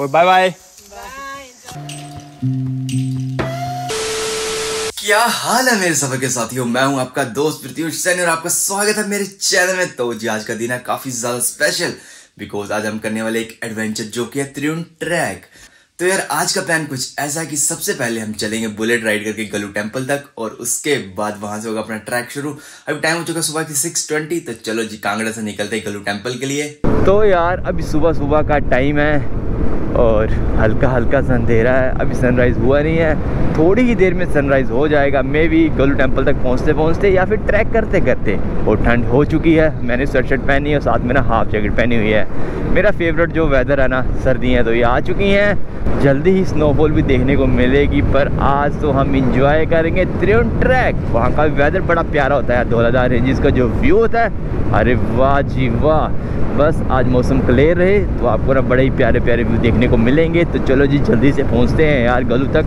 और bye bye. क्या हाल है मेरे सफर के साथियों, मैं हूं आपका दोस्त प्रत्युष सैनी और आपका स्वागत है मेरे चैनल में। तो जी आज का दिन है काफी ज्यादा स्पेशल बिकॉज आज हम करने वाले एक एडवेंचर जो कि है त्रिउंड ट्रैक। तो यार आज का प्लान कुछ ऐसा है कि सबसे पहले हम चलेंगे बुलेट राइड करके गल्लू टेम्पल तक और उसके बाद वहां से होगा अपना ट्रैक शुरू। अभी टाइम हो चुका सुबह की 6:20। तो चलो जी कांगड़ा से निकलते हैं गल्लू टेम्पल के लिए। तो यार अभी सुबह सुबह का टाइम है और हल्का हल्का सा अंधेरा है, अभी सनराइज़ हुआ नहीं है। थोड़ी ही देर में सनराइज़ हो जाएगा मे भी गल्लू टेम्पल तक पहुंचते पहुंचते या फिर ट्रैक करते करते। और ठंड हो चुकी है, मैंने स्वेटशर्ट पहनी है और साथ में ना हाफ जैकेट पहनी हुई है। मेरा फेवरेट जो वेदर है ना सर्दी है, तो ये आ चुकी हैं। जल्दी ही स्नोफॉल भी देखने को मिलेगी, पर आज तो हम इंजॉय करेंगे त्रिउंड ट्रैक। वहाँ का वेदर बड़ा प्यारा होता है, धोलाधार रेंजेस का जो व्यू होता है, अरे वाह जी वाह। बस आज मौसम क्लियर रहे तो आपको ना बड़े ही प्यारे प्यारे व्यू देखने को मिलेंगे। तो चलो जी जल्दी से पहुंचते हैं यार गल्लू तक।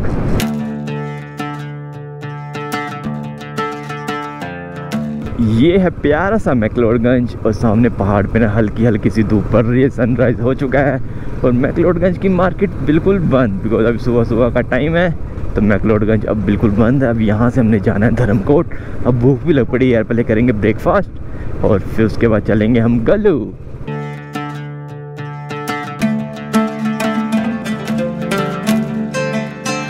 ये है प्यारा सा मैक्लोडगंज और सामने पहाड़ पे ना हल्की हल्की सी धूप पड़ रही है। सनराइज हो चुका है और मैक्लोडगंज की मार्केट बिल्कुल बंद बिकॉज अभी सुबह सुबह का टाइम है। तो मैक्लोडगंज अब बिल्कुल बंद है। अब यहाँ से हमने जाना है धर्मकोट। अब भूख भी लग पड़ी है यार, पहले करेंगे ब्रेकफास्ट और फिर उसके बाद चलेंगे हम गल्लू।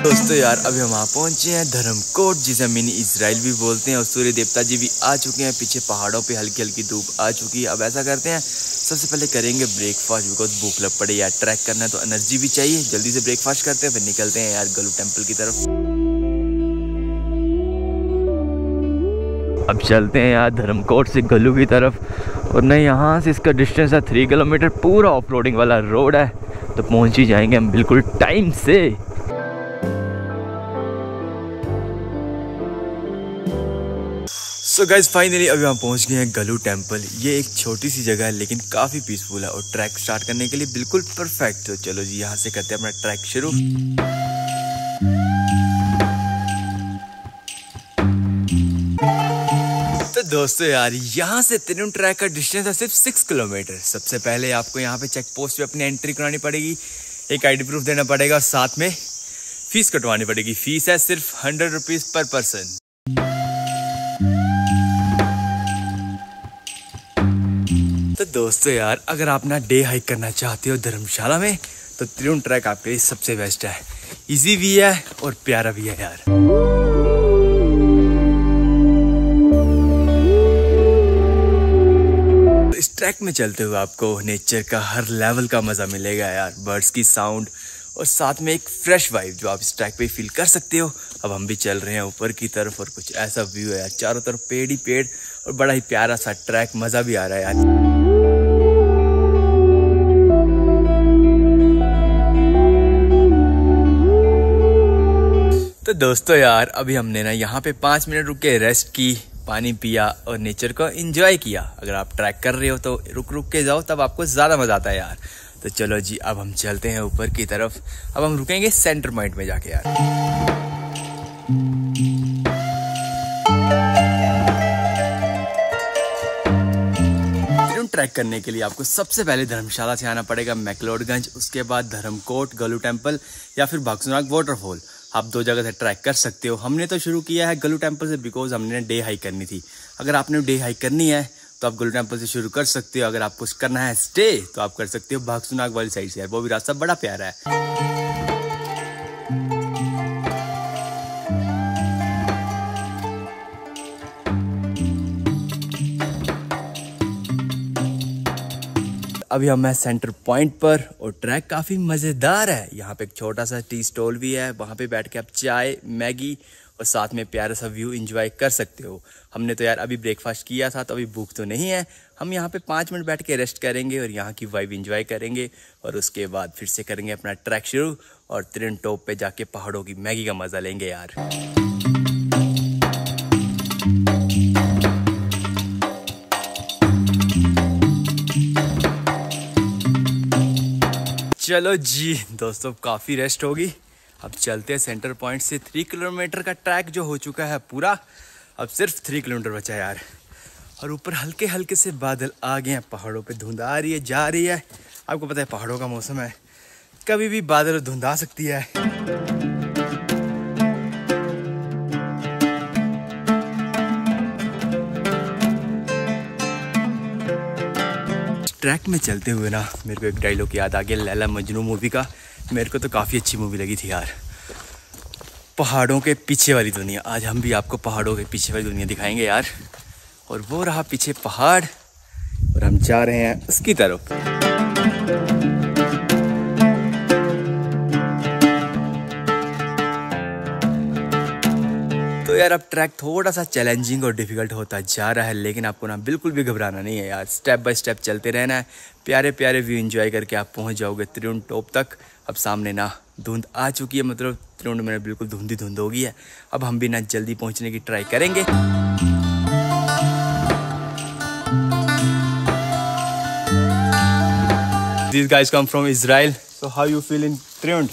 दोस्तों यार अभी हम वहाँ पहुँचे हैं धर्मकोट, जिसे मिनी इजराइल भी बोलते हैं। और सूर्य देवता जी भी आ चुके हैं, पीछे पहाड़ों पे हल्की हल्की धूप आ चुकी है। अब ऐसा करते हैं सबसे पहले करेंगे ब्रेकफास्ट बिकॉज भूख लग पड़े यार, ट्रैक करना है तो एनर्जी भी चाहिए। जल्दी से ब्रेकफास्ट करते हैं फिर निकलते हैं यार गल्लू टेम्पल की तरफ। अब चलते हैं यार धर्मकोट से गल्लू की तरफ और न यहाँ से इसका डिस्टेंस है 3 किलोमीटर। पूरा ऑफ रोडिंग वाला रोड है तो पहुँच ही जाएंगे हम बिल्कुल टाइम से। सो गाइज फाइनली अभी हम पहुंच गए हैं गल्लू टेम्पल। ये एक छोटी सी जगह है लेकिन काफ़ी पीसफुल है और ट्रैक स्टार्ट करने के लिए बिल्कुल परफेक्ट। तो चलो जी यहाँ से करते हैं अपना ट्रैक शुरू। तो दोस्तों यार यहाँ से त्रिउंड ट्रैक का डिस्टेंस है सिर्फ 6 किलोमीटर। सबसे पहले आपको यहाँ पे चेक पोस्ट पे अपनी एंट्री करानी पड़ेगी, एक आईडी प्रूफ देना पड़ेगा और साथ में फीस कटवानी पड़ेगी। फीस है सिर्फ 100 रुपीज़ पर पर्सन। तो दोस्तों यार अगर आप ना डे हाइक करना चाहते हो धर्मशाला में तो त्रिउंड ट्रैक आपके लिए सबसे बेस्ट है। इजी भी है और प्यारा भी है यार। तो इस ट्रैक में चलते हुए आपको नेचर का हर लेवल का मजा मिलेगा यार, बर्ड्स की साउंड और साथ में एक फ्रेश वाइब जो आप इस ट्रैक पे फील कर सकते हो। अब हम भी चल रहे हैं ऊपर की तरफ और कुछ ऐसा व्यू है यार, चारों तरफ पेड़ ही पेड़ और बड़ा ही प्यारा सा ट्रैक, मज़ा भी आ रहा है यार। तो दोस्तों यार अभी हमने ना यहाँ पे 5 मिनट रुक के रेस्ट की, पानी पिया और नेचर को एंजॉय किया। अगर आप ट्रैक कर रहे हो तो रुक रुक के जाओ, तब आपको ज़्यादा मज़ा आता है यार। तो चलो जी अब हम चलते हैं ऊपर की तरफ। अब हम रुकेंगे सेंटर पॉइंट में जाके यार। त्रिउंड ट्रैक करने के लिए आपको सबसे पहले धर्मशाला से आना पड़ेगा मैक्लोडगंज, उसके बाद धर्मकोट, गल्लू टेम्पल या फिर भागसूनाग वाटरफॉल। आप 2 जगह से ट्रैक कर सकते हो। हमने तो शुरू किया है गल्लू टेम्पल से बिकॉज हमने डे हाइक करनी थी। अगर आपने डे हाइक करनी है तो आप गल्लू टेम्पल से शुरू कर सकते हो। अगर आपको करना है स्टे तो आप कर सकते हो भागसूनाग वाली साइड से यार, वो भी रास्ता बड़ा प्यारा है। अभी हम हैं सेंटर पॉइंट पर और ट्रैक काफी मजेदार है। यहाँ पे एक छोटा सा टी स्टॉल भी है, वहां पे बैठ के आप चाय मैगी और साथ में प्यारा सा व्यू एंजॉय कर सकते हो। हमने तो यार अभी ब्रेकफास्ट किया था तो अभी भूख तो नहीं है। हम यहाँ पे 5 मिनट बैठ के रेस्ट करेंगे और यहाँ की वाइब एंजॉय करेंगे और उसके बाद फिर से करेंगे अपना ट्रैक शुरू और त्रिउंड टॉप पे जाके पहाड़ों की मैगी का मज़ा लेंगे यार। चलो जी दोस्तों काफ़ी रेस्ट होगी। अब चलते हैं सेंटर पॉइंट से 3 किलोमीटर का ट्रैक जो हो चुका है पूरा, अब सिर्फ 3 किलोमीटर बचा है यार। और ऊपर हल्के हल्के से बादल आ गए हैं। पहाड़ों पे धुंध आ रही है, जा रही है। आपको पता है पहाड़ों का मौसम है, कभी भी बादल धुंध आ सकती है। ट्रैक में चलते हुए ना मेरे को एक डायलॉग याद आ गया लैला मजनू मूवी का। मेरे को तो काफ़ी अच्छी मूवी लगी थी यार, पहाड़ों के पीछे वाली दुनिया। आज हम भी आपको पहाड़ों के पीछे वाली दुनिया दिखाएंगे यार। और वो रहा पीछे पहाड़ और हम जा रहे हैं उसकी तरफ। तो यार अब ट्रैक थोड़ा सा चैलेंजिंग और डिफिकल्ट होता जा रहा है, लेकिन आपको ना बिल्कुल भी घबराना नहीं है यार। स्टेप बाय स्टेप चलते रहना है, प्यारे प्यारे व्यू एंजॉय करके आप पहुंच जाओगे त्रिउंड टॉप तक। अब सामने ना धुंध आ चुकी है, मतलब त्रिउंड में बिल्कुल धुंधी धुंध हो गई है। अब हम भी ना जल्दी पहुंचने की ट्राई करेंगे। These guys come from Israel. So how you feel in Triund?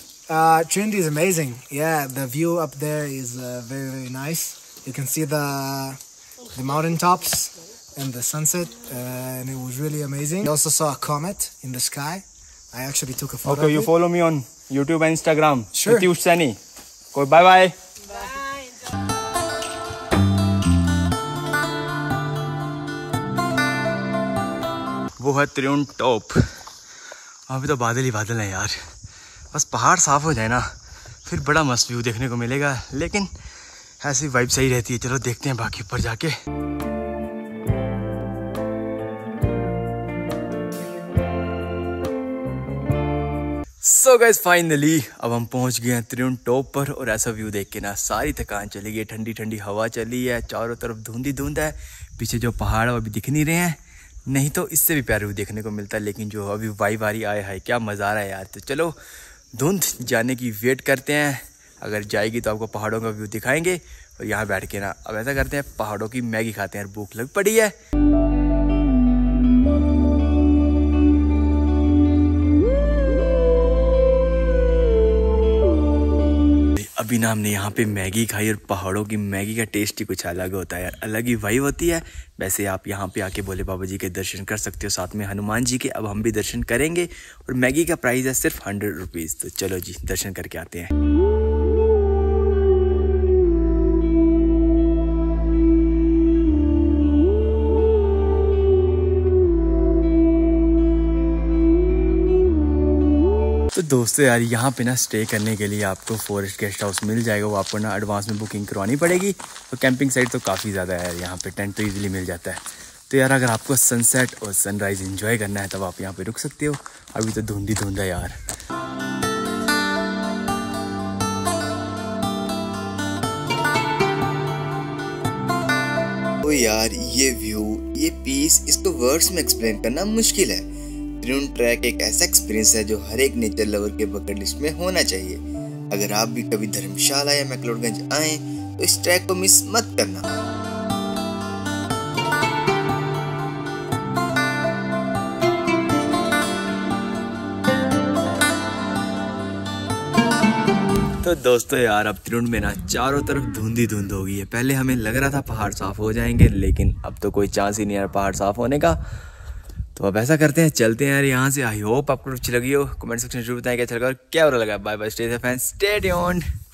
Triund is amazing. Yeah, the view up there is very, very nice. You can see the mountain tops and the sunset, and it was really amazing. I also saw a comet in the sky. I actually took a photo. Okay, you follow me on YouTube and Instagram. Sure. Pratiush Sani. Go bye bye. Bye. वो है Triund top. अभी तो बादल ही बादल हैं यार, बस पहाड़ साफ हो जाए ना फिर बड़ा मस्त व्यू देखने को मिलेगा। लेकिन ऐसी वाइब सही रहती है। चलो देखते हैं बाकी ऊपर जाके। सो गाइस फाइनली अब हम पहुंच गए हैं त्रिउंड टॉप पर। और ऐसा व्यू देख के ना सारी थकान चली गई। ठंडी ठंडी हवा चली है, चारों तरफ धुंधी धुंध है। पीछे जो पहाड़ है वो अभी दिख नहीं रहे हैं, नहीं तो इससे भी प्यारे हुए देखने को मिलता है। लेकिन जो अभी वाई वारी आया है, क्या मज़ा आ रहा है यार। तो चलो धुंध जाने की वेट करते हैं, अगर जाएगी तो आपको पहाड़ों का व्यू दिखाएंगे। और यहाँ बैठ के ना अब ऐसा करते हैं पहाड़ों की मैगी खाते हैं यार, भूख लग पड़ी है। अभी ना हमने यहाँ पे मैगी खाई और पहाड़ों की मैगी का टेस्ट ही कुछ अलग होता है यार, अलग ही वाइब होती है। वैसे आप यहाँ पे आके भोले बाबा जी के दर्शन कर सकते हो, साथ में हनुमान जी के। अब हम भी दर्शन करेंगे और मैगी का प्राइस है सिर्फ 100 रुपीज़। तो चलो जी दर्शन करके आते हैं। तो दोस्तों यार यहाँ पे ना स्टे करने के लिए आपको फॉरेस्ट गेस्ट हाउस मिल जाएगा। वो आपको ना एडवांस में बुकिंग करवानी पड़ेगी। तो कैंपिंग साइट तो काफ़ी ज़्यादा है यार, यहाँ पे टेंट तो ईजिली मिल जाता है। तो यार अगर आपको सनसेट और सनराइज़ एंजॉय करना है तब आप यहाँ पे रुक सकते हो। अभी तो धुंधी धुंध है यार। तो यार ये व्यू, ये पीस, इसको वर्ड्स में एक्सप्लेन करना मुश्किल है। त्रिउंड ट्रैक एक ऐसा एक्सपीरियंस है जो हर एक नेचर लवर के बकेट लिस्ट में होना चाहिए। अगर आप भी कभी धर्मशाला या मैक्लोडगंज आए तो इस ट्रैक को मिस मत करना। तो दोस्तों यार अब त्रिउंड में ना चारों तरफ धुंधी धुंध हो गई है। पहले हमें लग रहा था पहाड़ साफ हो जाएंगे, लेकिन अब तो कोई चांस ही नहीं यार पहाड़ साफ होने का। तो अब ऐसा करते हैं चलते हैं यार यहाँ से। आई होप आपको अच्छी लगी हो। कमेंट सेक्शन में जरूर बताएं कैसा लगा और क्या बुरा लगा। Bye bye, stay safe and stay tuned.